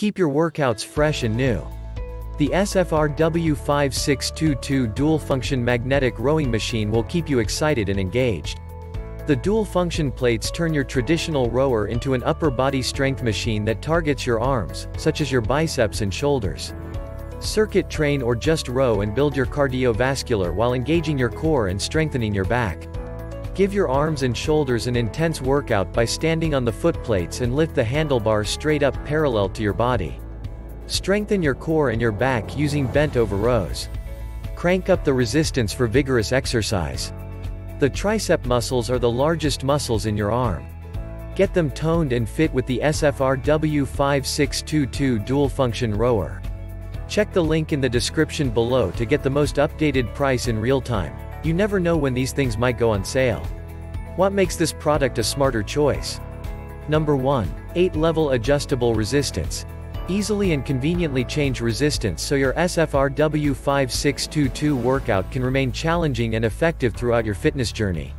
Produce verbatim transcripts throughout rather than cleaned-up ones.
Keep your workouts fresh and new. The S F R W five six two two dual-function magnetic rowing machine will keep you excited and engaged. The dual-function plates turn your traditional rower into an upper-body strength machine that targets your arms, such as your biceps and shoulders. Circuit train or just row and build your cardiovascular while engaging your core and strengthening your back. Give your arms and shoulders an intense workout by standing on the footplates and lift the handlebar straight up parallel to your body. Strengthen your core and your back using bent-over rows. Crank up the resistance for vigorous exercise. The tricep muscles are the largest muscles in your arm. Get them toned and fit with the S F R W five six two two dual-function rower. Check the link in the description below to get the most updated price in real time. You never know when these things might go on sale. What makes this product a smarter choice? Number one. eight level adjustable resistance. Easily and conveniently change resistance so your S F R W five six two two workout can remain challenging and effective throughout your fitness journey.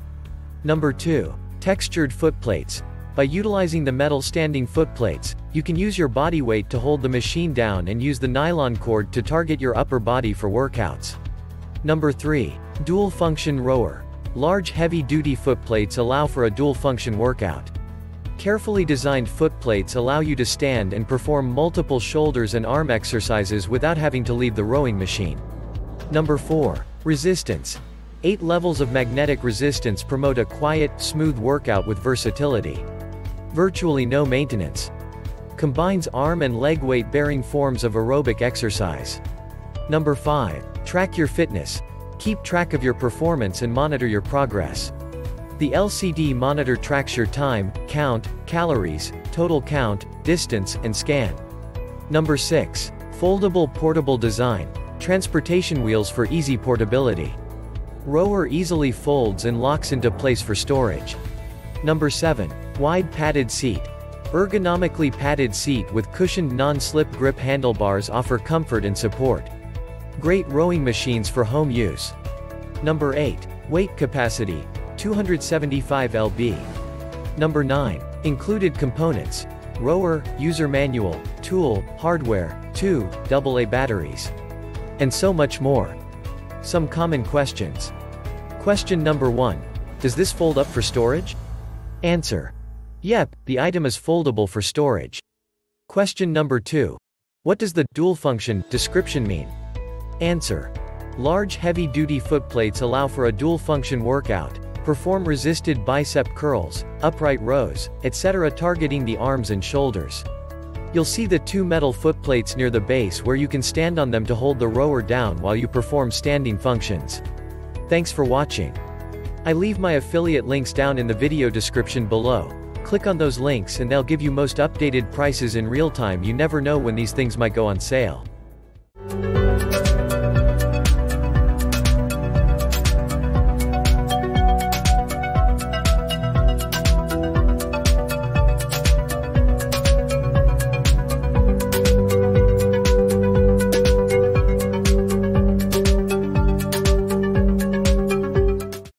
Number two. Textured footplates. By utilizing the metal standing footplates, you can use your body weight to hold the machine down and use the nylon cord to target your upper body for workouts. Number three. Dual-function rower. Large heavy-duty footplates allow for a dual-function workout. Carefully designed footplates allow you to stand and perform multiple shoulders and arm exercises without having to leave the rowing machine. Number four. Resistance. Eight levels of magnetic resistance promote a quiet, smooth workout with versatility. Virtually no maintenance. Combines arm and leg weight-bearing forms of aerobic exercise. Number five. Track your fitness. Keep track of your performance and monitor your progress. The L C D monitor tracks your time, count, calories, total count, distance, and scan. Number six. Foldable portable design. Transportation wheels for easy portability. Rower easily folds and locks into place for storage. Number seven. Wide padded seat. Ergonomically padded seat with cushioned non-slip grip handlebars offer comfort and support. Great rowing machines for home use. Number eight. Weight capacity. two hundred seventy-five pounds. Number nine. Included components. Rower, user manual, tool, hardware, two double A batteries. And so much more. Some common questions. Question number one. Does this fold up for storage? Answer. Yep, the item is foldable for storage. Question number two. What does the dual-function description mean? Answer. Large heavy-duty footplates allow for a dual-function workout. Perform resisted bicep curls, upright rows, et cetera targeting the arms and shoulders. You'll see the two metal footplates near the base where you can stand on them to hold the rower down while you perform standing functions. Thanks for watching. I leave my affiliate links down in the video description below. Click on those links and they'll give you most updated prices in real time. You never know when these things might go on sale.